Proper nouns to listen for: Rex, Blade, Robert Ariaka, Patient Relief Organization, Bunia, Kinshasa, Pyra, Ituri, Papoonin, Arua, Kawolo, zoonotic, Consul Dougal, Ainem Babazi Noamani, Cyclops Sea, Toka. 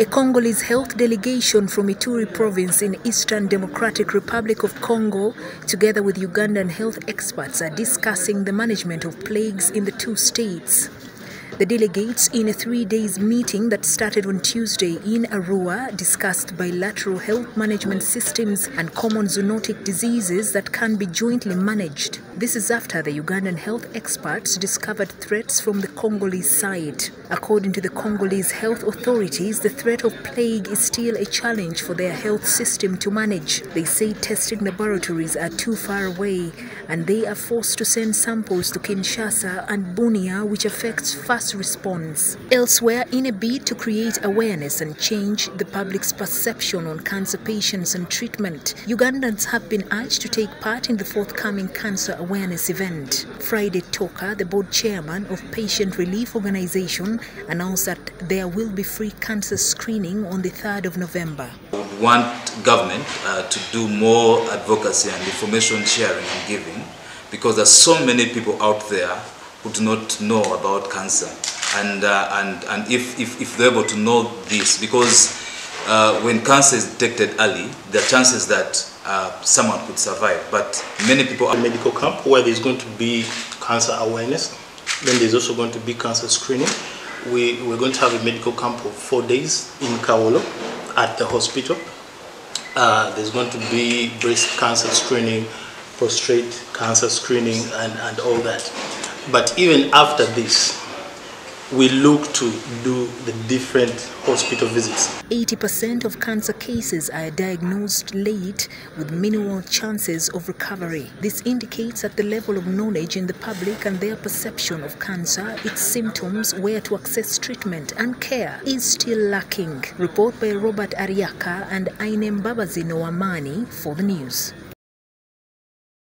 A Congolese health delegation from Ituri province in Eastern Democratic Republic of Congo, together with Ugandan health experts, are discussing the management of plagues in the two states. The delegates, in a 3-day meeting that started on Tuesday in Arua, discussed bilateral health management systems and common zoonotic diseases that can be jointly managed. This is after the Ugandan health experts discovered threats from the Congolese side. According to the Congolese health authorities, the threat of plague is still a challenge for their health system to manage. They say testing laboratories are too far away and they are forced to send samples to Kinshasa and Bunia, which affects fast response. Elsewhere, in a bid to create awareness and change the public's perception on cancer patients and treatment, Ugandans have been urged to take part in the forthcoming cancer awareness event. Friday, Toka, the board chairman of Patient Relief Organization, announced that there will be free cancer screening on the 3rd of November. We want government to do more advocacy and information sharing and giving, because there are so many people out there who do not know about cancer, and if they're able to know this, because when cancer is detected early, there are chances that someone could survive, but many people are in a medical camp where there's going to be cancer awareness. Then there's also going to be cancer screening. We're going to have a medical camp of 4 days in Kawolo at the hospital. There's going to be breast cancer screening, prostate cancer screening, and all that. But even after this, we look to do the different hospital visits. 80% of cancer cases are diagnosed late with minimal chances of recovery. This indicates that the level of knowledge in the public and their perception of cancer, its symptoms, where to access treatment and care is still lacking. Report by Robert Ariaka and Ainem Babazi Noamani for the news.